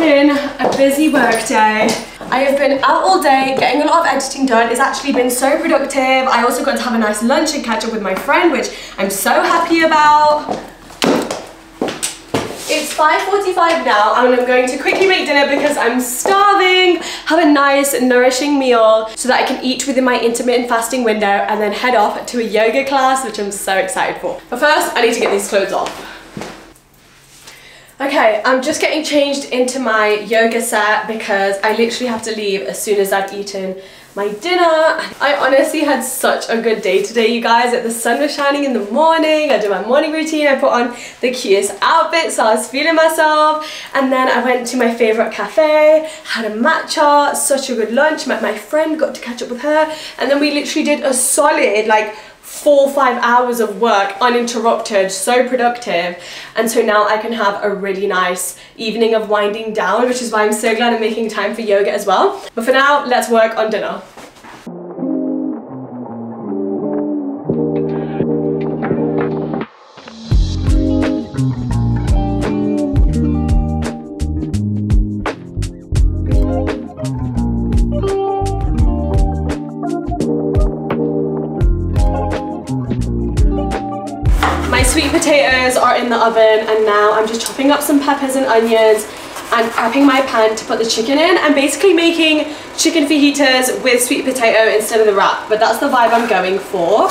been a busy work day. I have been out all day getting a lot of editing done. It's actually been so productive. I also got to have a nice lunch and catch up with my friend, which I'm so happy about. It's 5:45 now and I'm going to quickly make dinner because I'm starving. Have a nice nourishing meal so that I can eat within my intermittent fasting window and then head off to a yoga class, which I'm so excited for. But first, I need to get these clothes off. Okay, I'm just getting changed into my yoga set because I literally have to leave as soon as I've eaten my dinner. I honestly had such a good day today, you guys. The sun was shining in the morning. I did my morning routine. I put on the cutest outfit, so I was feeling myself. And then I went to my favourite cafe, had a matcha, such a good lunch, met my friend, got to catch up with her. And then we literally did a solid, like, 4 or 5 hours of work uninterrupted, so productive, and so now I can have a really nice evening of winding down, which is why I'm so glad I'm making time for yoga as well. But for now, let's work on dinner. Potatoes are in the oven and now I'm just chopping up some peppers and onions and prepping my pan to put the chicken in. I'm basically making chicken fajitas with sweet potato instead of the wrap, but that's the vibe I'm going for.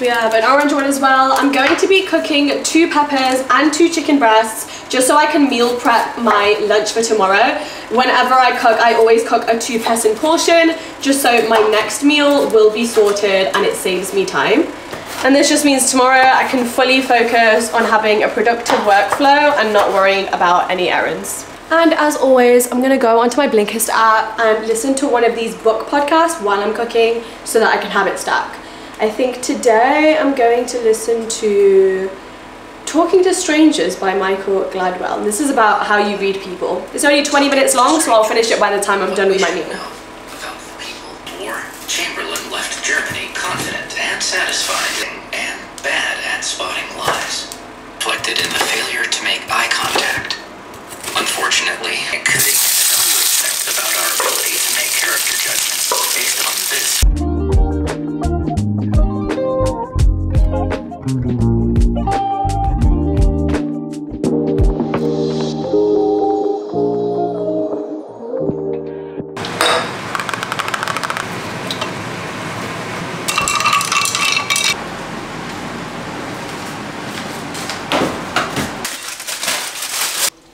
We have an orange one as well. I'm going to be cooking 2 peppers and 2 chicken breasts just so I can meal prep my lunch for tomorrow. Whenever I cook, I always cook a 2-person portion just so my next meal will be sorted and it saves me time. And this just means tomorrow I can fully focus on having a productive workflow and not worrying about any errands. And as always, I'm gonna go onto my Blinkist app and listen to one of these book podcasts while I'm cooking so that I can have it stuck. I think today I'm going to listen to Talking to Strangers by Malcolm Gladwell. And this is about how you read people. It's only 20 minutes long, so I'll finish it by the time I'm done with my meal. Warren Chamberlain left Germany confident and satisfied. Bad at spotting lies, reflected in the failure to make eye contact. Unfortunately, it could have about our ability to make character judgments based on this.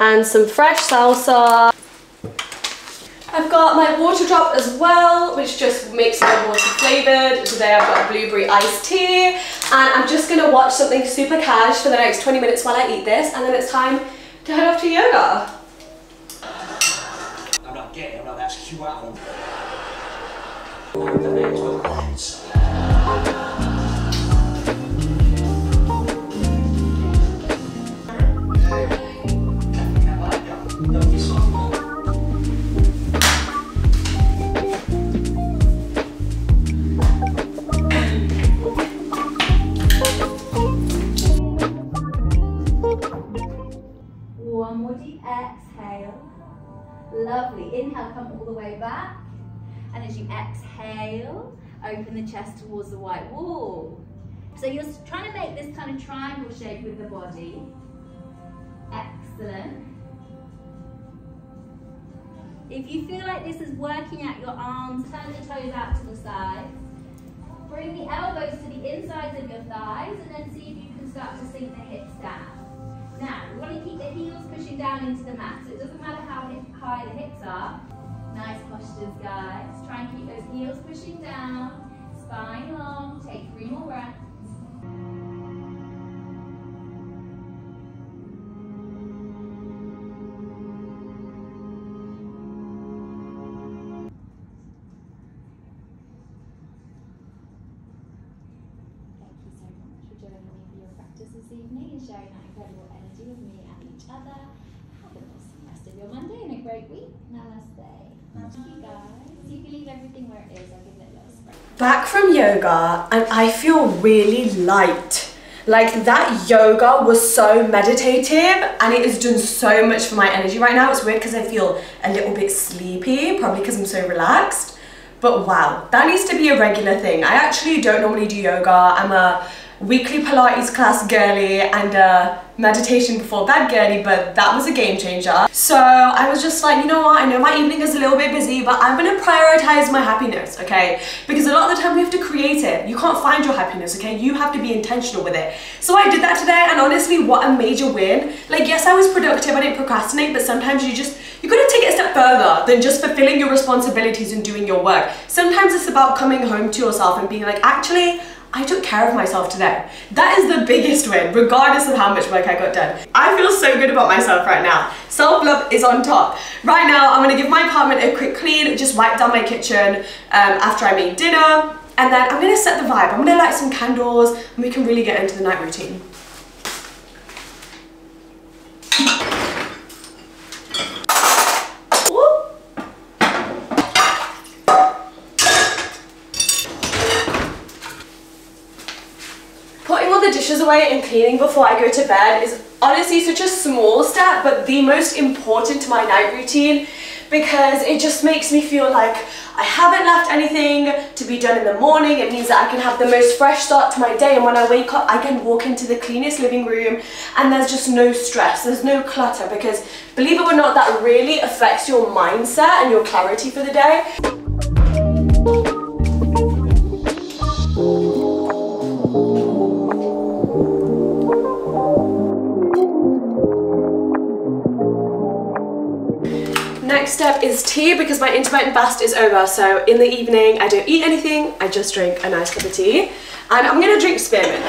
And some fresh salsa. I've got my water drop as well, which just makes my water flavoured. Today I've got a blueberry iced tea. And I'm just going to watch something super cash for the next 20 minutes while I eat this. And then it's time to head off to yoga. I'm not gay, I'm not asking you out. Lovely. Inhale, come all the way back. And as you exhale, open the chest towards the white wall. So you're trying to make this kind of triangle shape with the body. Excellent. If you feel like this is working out your arms, turn the toes out to the sides. Bring the elbows to the insides of your thighs and then see if you can start to sink the hips down. Now, we want to keep the heels pushing down into the mat, so it doesn't matter how high the hips are. Nice postures, guys. Try and keep those heels pushing down, spine long, take 3 more breaths. Sharing that incredible energy with me and each other. Have an awesome rest of your Monday and a great week. Namaste. Thank you guys. You can leave everything where it is. I'll give it a little spray. Back from yoga and I feel really light. Like, that yoga was so meditative and it has done so much for my energy right now. It's weird because I feel a little bit sleepy, probably because I'm so relaxed. But wow, that needs to be a regular thing. I actually don't normally do yoga. I'm a weekly Pilates class girly and a meditation before bed girly, but that was a game changer. So I was just like, you know what, I know my evening is a little bit busy, but I'm gonna prioritize my happiness, okay? Because a lot of the time we have to create it. You can't find your happiness, okay? You have to be intentional with it. So I did that today, and honestly, what a major win. Like, yes, I was productive, I didn't procrastinate, but sometimes you gotta take it a step further than just fulfilling your responsibilities and doing your work. Sometimes it's about coming home to yourself and being like, actually, I took care of myself today. That is the biggest win, regardless of how much work I got done. I feel so good about myself right now. Self-love is on top. Right now, I'm gonna give my apartment a quick clean, just wipe down my kitchen after I make dinner, and then I'm gonna set the vibe. I'm gonna light some candles, and we can really get into the night routine. Away and cleaning before I go to bed is honestly such a small step, but the most important to my night routine, because it just makes me feel like I haven't left anything to be done in the morning. It means that I can have the most fresh start to my day, and when I wake up I can walk into the cleanest living room and there's just no stress, there's no clutter, because believe it or not, that really affects your mindset and your clarity for the day. Step is tea, because my intermittent fast is over, so in the evening I don't eat anything, I just drink a nice cup of tea, and I'm gonna drink spearmint.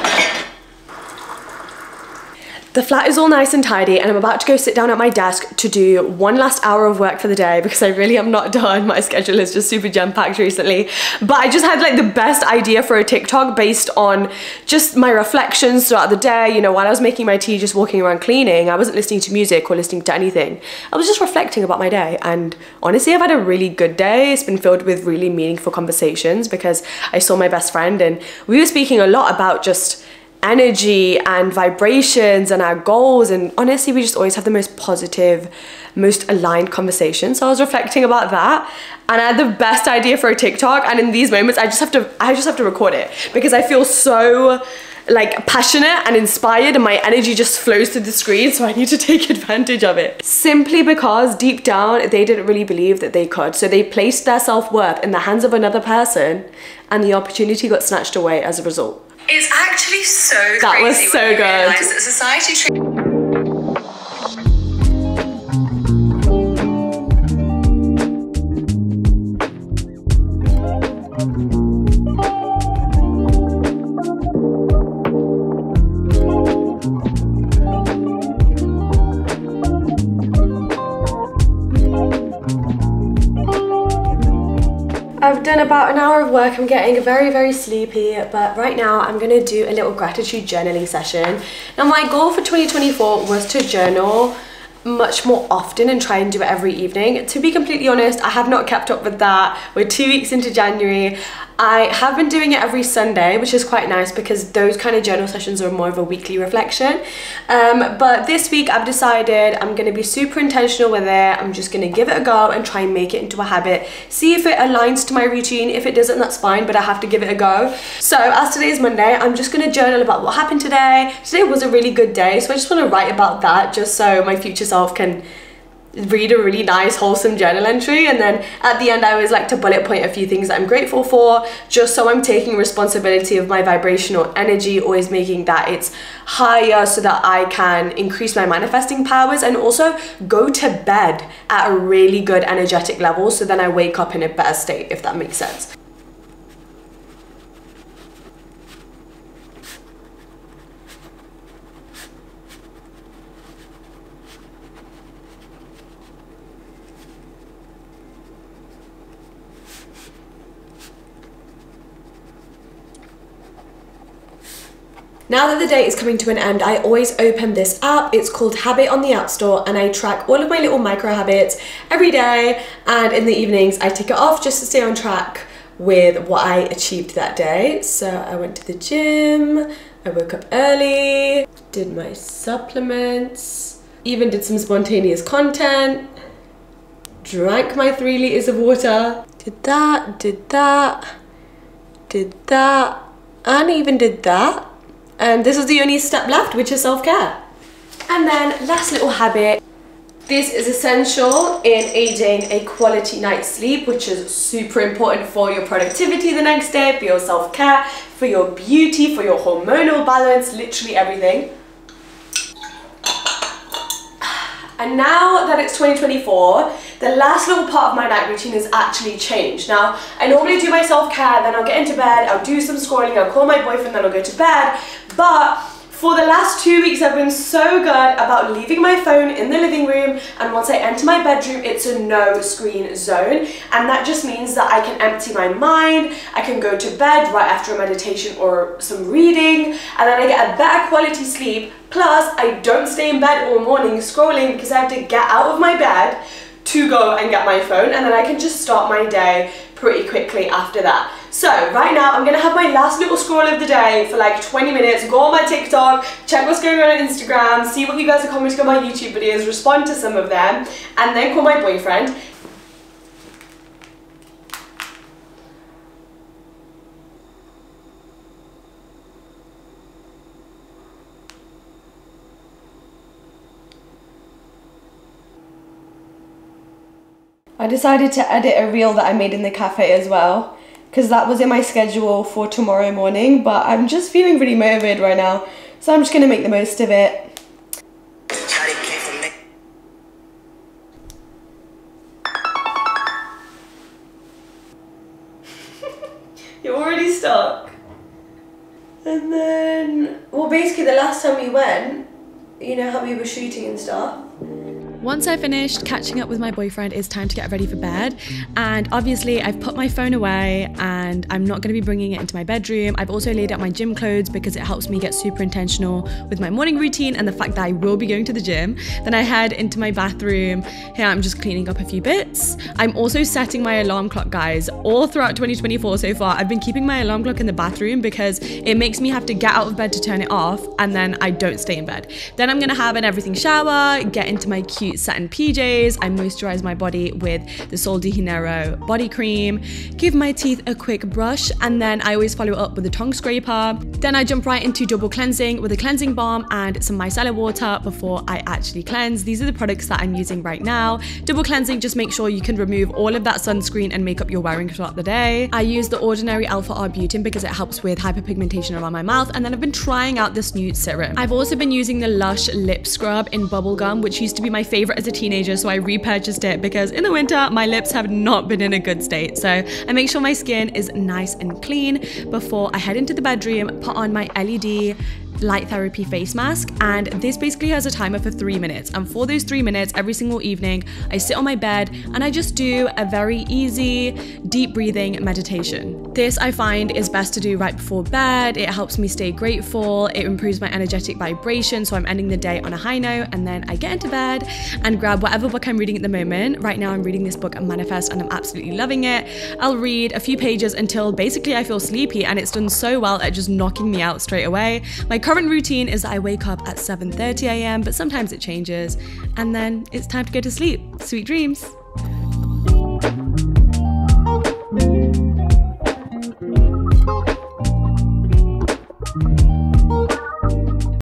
The flat is all nice and tidy, and I'm about to go sit down at my desk to do one last hour of work for the day, because I really am not done. My schedule is just super jam-packed recently. But I just had like the best idea for a TikTok based on just my reflections throughout the day. You know, while I was making my tea, just walking around cleaning, I wasn't listening to music or listening to anything. I was just reflecting about my day, and honestly, I've had a really good day. It's been filled with really meaningful conversations, because I saw my best friend and we were speaking a lot about just energy and vibrations and our goals, and honestly we just always have the most positive, most aligned conversations. So I was reflecting about that, and I had the best idea for a TikTok, and in these moments I just have to record it, because I feel so like passionate and inspired and my energy just flows through the screen, so I need to take advantage of it. Simply because deep down they didn't really believe that they could, so they placed their self-worth in the hands of another person, and the opportunity got snatched away as a result. It's actually so crazy. That was so good. That society treats. I've done about an hour of work. I'm getting very, very sleepy, but right now I'm gonna do a little gratitude journaling session. Now my goal for 2024 was to journal much more often and try and do it every evening. To be completely honest, I have not kept up with that. We're 2 weeks into January. I have been doing it every Sunday, which is quite nice, because those kind of journal sessions are more of a weekly reflection. But this week I've decided I'm gonna be super intentional with it. I'm just gonna give it a go and try and make it into a habit. See if it aligns to my routine. If it doesn't, that's fine, but I have to give it a go. So as today is Monday, I'm just gonna journal about what happened today. Today was a really good day, so I just wanna write about that, just so my future self can read a really nice wholesome journal entry. And then at the end I always like to bullet point a few things that I'm grateful for, just so I'm taking responsibility of my vibrational energy, always making that it's higher so that I can increase my manifesting powers, and also go to bed at a really good energetic level, so then I wake up in a better state, if that makes sense. Now that the day is coming to an end, I always open this app. It's called Habit on the App Store, and I track all of my little micro habits every day, and in the evenings I take it off just to stay on track with what I achieved that day. So I went to the gym, I woke up early, did my supplements, even did some spontaneous content, drank my 3 liters of water, did that, and even did that. And this is the only step left, which is self-care. And then last little habit. This is essential in aiding a quality night's sleep, which is super important for your productivity the next day, for your self-care, for your beauty, for your hormonal balance, literally everything. And now that it's 2024, the last little part of my night routine has actually changed. Now, I normally do my self-care, then I'll get into bed, I'll do some scrolling, I'll call my boyfriend, then I'll go to bed, but for the last 2 weeks, I've been so good about leaving my phone in the living room, and once I enter my bedroom, it's a no-screen zone, and that just means that I can empty my mind, I can go to bed right after a meditation or some reading, and then I get a better quality sleep, plus I don't stay in bed all morning scrolling because I have to get out of my bed to go and get my phone, and then I can just start my day pretty quickly after that. So right now I'm gonna have my last little scroll of the day for like 20 minutes, go on my TikTok, check what's going on Instagram, see what you guys are commenting on my YouTube videos, respond to some of them, and then call my boyfriend. I decided to edit a reel that I made in the cafe as well, because that was in my schedule for tomorrow morning, but I'm just feeling really motivated right now, so I'm just gonna make the most of it. You're already stuck. And then, well, basically the last time we went, you know how we were shooting and stuff. Once I finished catching up with my boyfriend, it's time to get ready for bed. And obviously I've put my phone away and I'm not gonna be bringing it into my bedroom. I've also laid out my gym clothes because it helps me get super intentional with my morning routine and the fact that I will be going to the gym. Then I head into my bathroom. Here I'm just cleaning up a few bits. I'm also setting my alarm clock, guys. All throughout 2024 so far, I've been keeping my alarm clock in the bathroom because it makes me have to get out of bed to turn it off, and then I don't stay in bed. Then I'm gonna have an everything shower, get into my cute satin PJs, I moisturize my body with the Sol de Janeiro body cream, give my teeth a quick brush, and then I always follow up with a tongue scraper. Then I jump right into double cleansing with a cleansing balm and some micellar water before I actually cleanse. These are the products that I'm using right now. Double cleansing, just make sure you can remove all of that sunscreen and makeup you're wearing throughout the day. I use the Ordinary Alpha Arbutin because it helps with hyperpigmentation around my mouth, and then I've been trying out this new serum. I've also been using the Lush lip scrub in bubblegum, which used to be my favorite as a teenager, so I repurchased it because in the winter my lips have not been in a good state, so I make sure my skin is nice and clean before I head into the bedroom, put on my LED light therapy face mask, and this basically has a timer for 3 minutes, and for those 3 minutes every single evening I sit on my bed and I just do a very easy deep breathing meditation. This I find is best to do right before bed. It helps me stay grateful, it improves my energetic vibration, so I'm ending the day on a high note, and then I get into bed and grab whatever book I'm reading at the moment. Right now I'm reading this book Manifest and I'm absolutely loving it. I'll read a few pages until basically I feel sleepy, and it's done so well at just knocking me out straight away. My current routine is that I wake up at 7:30 a.m., but sometimes it changes, and then it's time to go to sleep. Sweet dreams.